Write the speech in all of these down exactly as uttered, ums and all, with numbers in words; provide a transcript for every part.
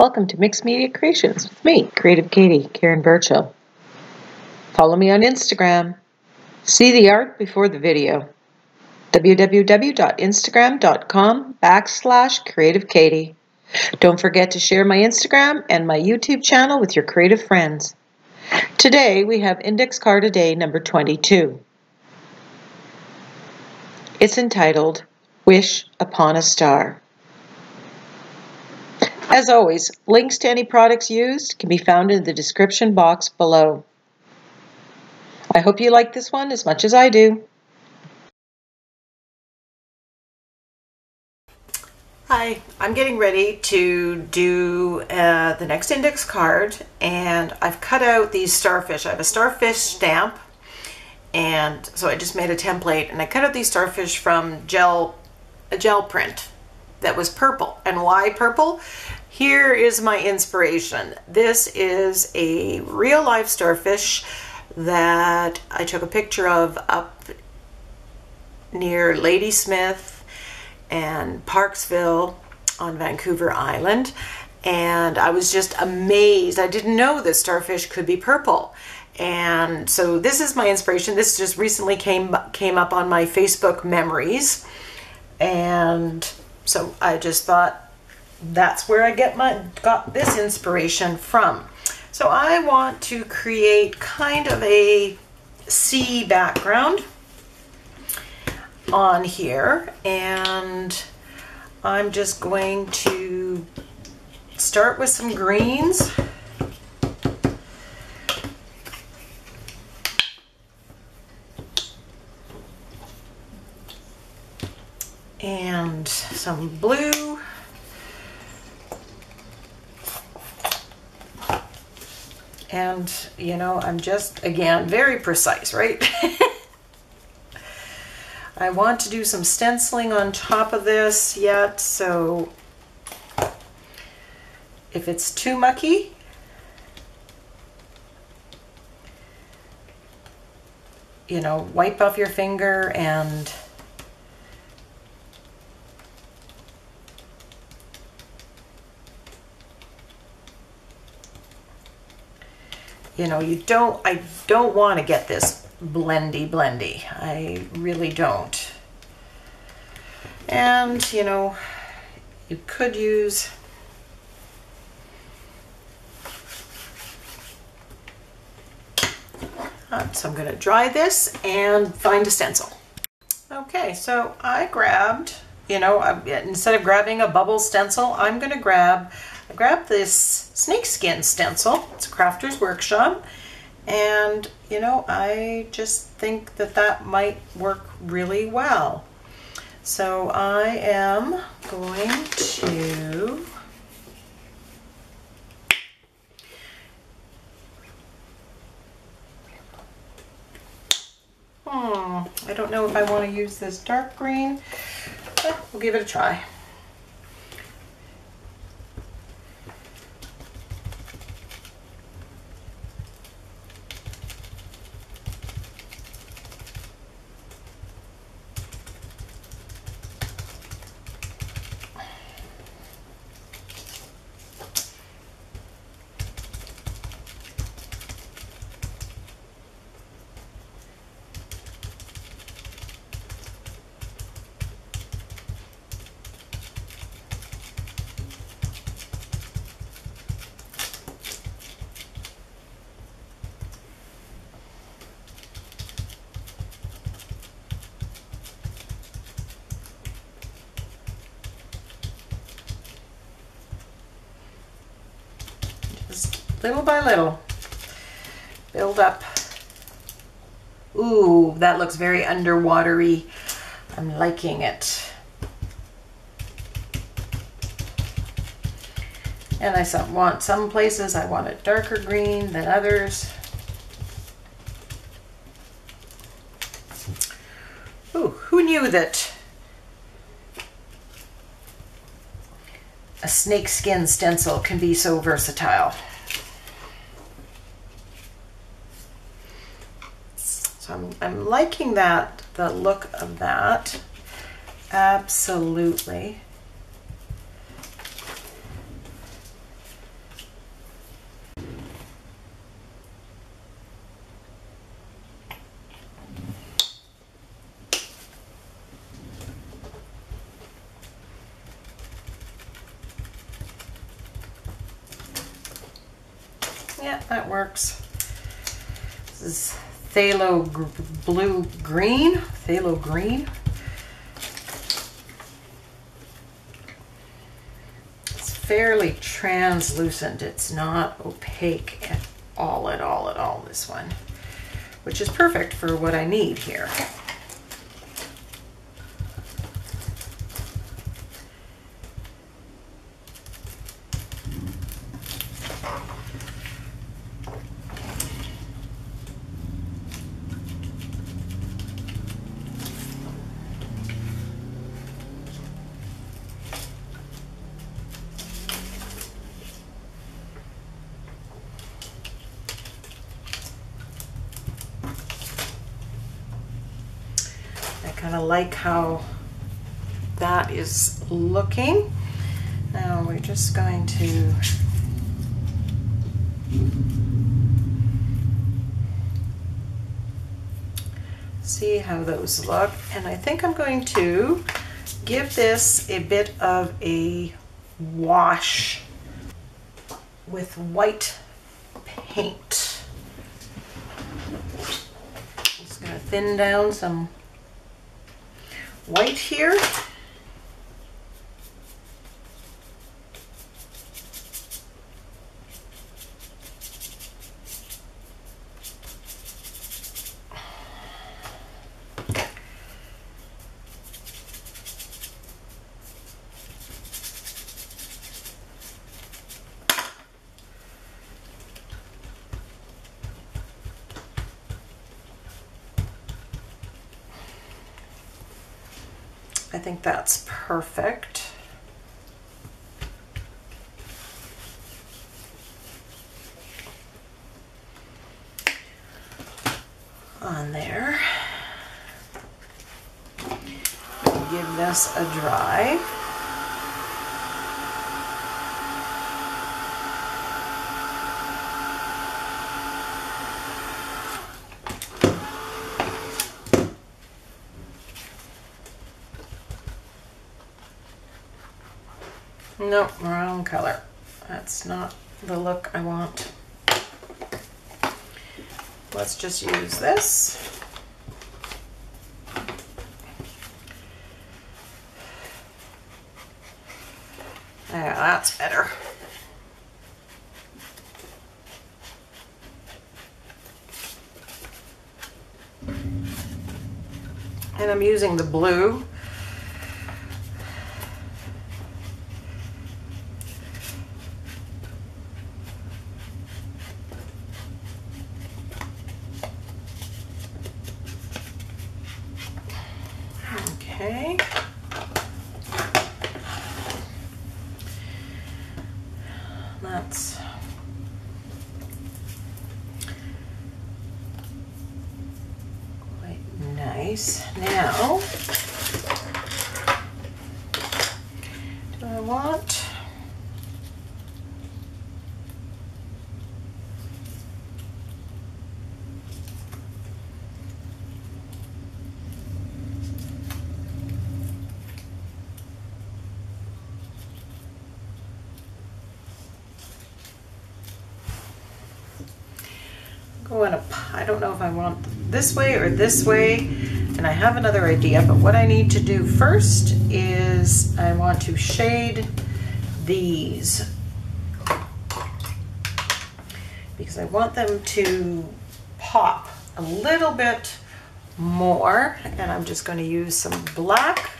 Welcome to Mixed Media Creations with me, Creative Katie, Karen Burchill. Follow me on Instagram. See the art before the video. www.instagram.com backslash Creative Katie. Don't forget to share my Instagram and my YouTube channel with your creative friends. Today we have Index Card a Day number twenty-two. It's entitled, Wish Upon a Star. As always, links to any products used can be found in the description box below. I hope you like this one as much as I do. Hi, I'm getting ready to do uh, the next index card, and I've cut out these starfish. I have a starfish stamp, and so I just made a template, and I cut out these starfish from gel, a gel print that was purple. And why purple? Here is my inspiration. This is a real life starfish that I took a picture of up near Ladysmith and Parksville on Vancouver Island, and I was just amazed. I didn't know that starfish could be purple, and so this is my inspiration. This just recently came came up on my Facebook memories, and so I just thought that's where I get my got this inspiration from. So I want to create kind of a sea background on here, and I'm just going to start with some greens. And some blue. And, you know, I'm just, again, very precise, right? I want to do some stenciling on top of this yet, so if it's too mucky, you know, wipe off your finger and you know, you don't, I don't want to get this blendy blendy. I really don't. And, you know, you could use uh, so I'm going to dry this and find a stencil. Okay, so I grabbed, you know, I, instead of grabbing a bubble stencil, I'm going to grab I grabbed this snakeskin stencil. It's a Crafter's Workshop, and you know, I just think that that might work really well. So I am going to hmm I don't know if I want to use this dark green, but we'll give it a try. Little by little, build up. Ooh, that looks very underwatery. I'm liking it. And I some, want some places I want a darker green than others. Ooh, who knew that a snakeskin stencil can be so versatile? I'm, I'm liking that, the look of that, absolutely. Yeah, that works. This is Thalo Blue Green. Thalo Green. It's fairly translucent. It's not opaque at all, at all, at all, this one, which is perfect for what I need here. Like how that is looking. Now we're just going to see how those look, and I think I'm going to give this a bit of a wash with white paint. I'm just going to thin down some white here. I think that's perfect. On there. Give this a dry. Nope, wrong color. That's not the look I want. Let's just use this. Yeah, that's better. And I'm using the blue. Now, do I want going up? I don't know if I want this way or this way. And I have another idea, but what I need to do first is I want to shade these because I want them to pop a little bit more, and I'm just going to use some black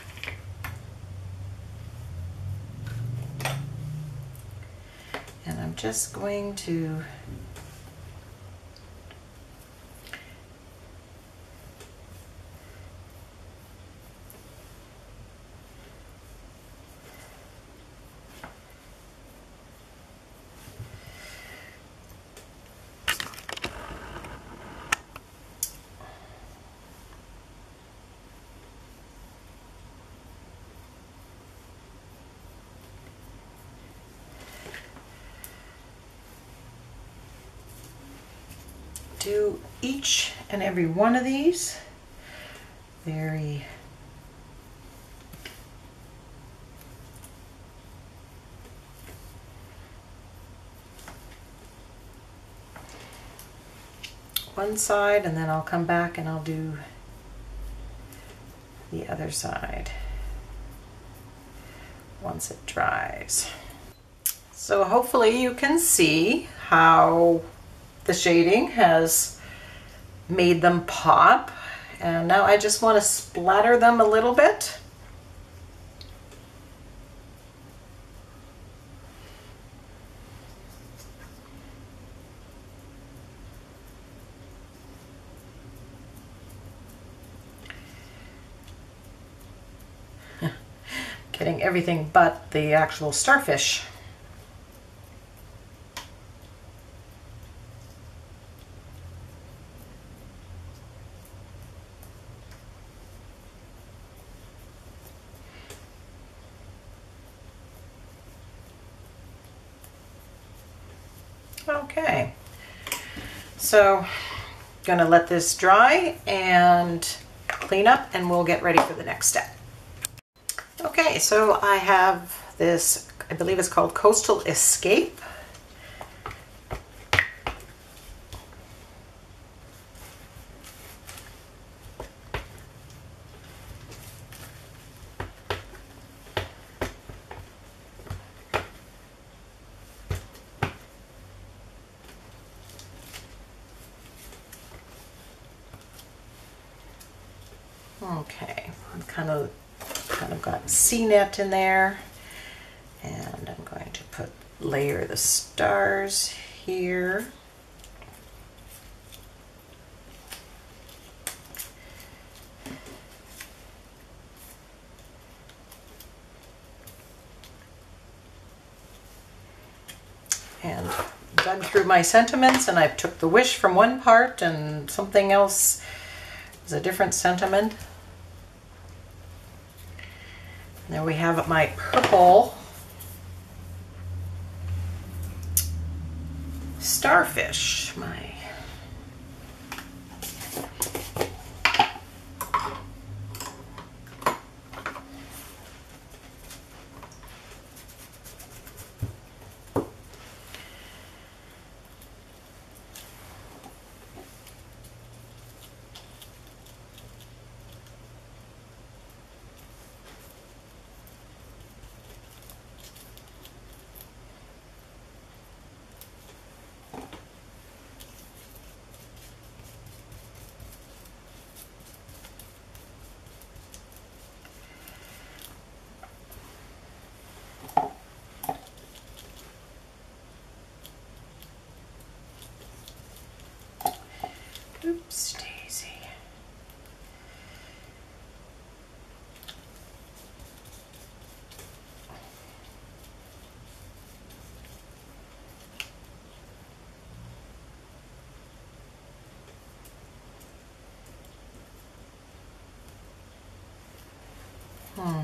and I'm just going to do each and every one of these very one side, and then I'll come back and I'll do the other side once it dries. So hopefully you can see how the shading has made them pop. And now I just want to splatter them a little bit. Getting everything but the actual starfish. Okay, so gonna let this dry and clean up, and we'll get ready for the next step. Okay, so I have this, I believe it's called Coastal Escape. Okay, I'm kind of kind of got sea net in there, and I'm going to put layer the stars here. And dug through my sentiments, and I took the wish from one part and something else is a different sentiment. There we have my purple starfish. My Oops, Daisy. Hmm.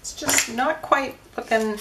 It's just not quite looking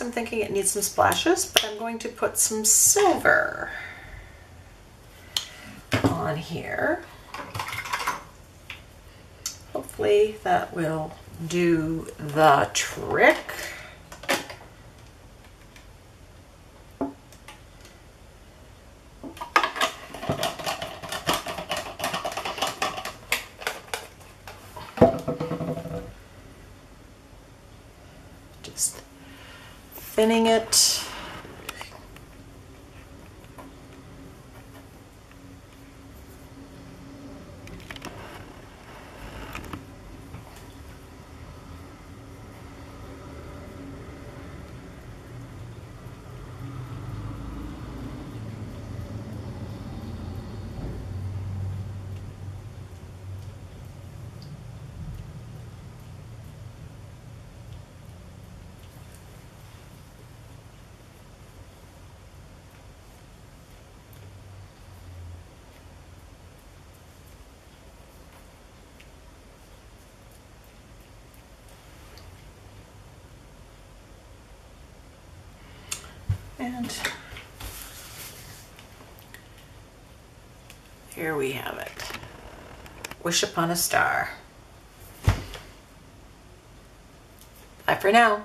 I'm thinking it needs some splashes, but I'm going to put some silver on here. Hopefully that will do the trick. Thinning it. And here we have it. Wish upon a star. Bye for now.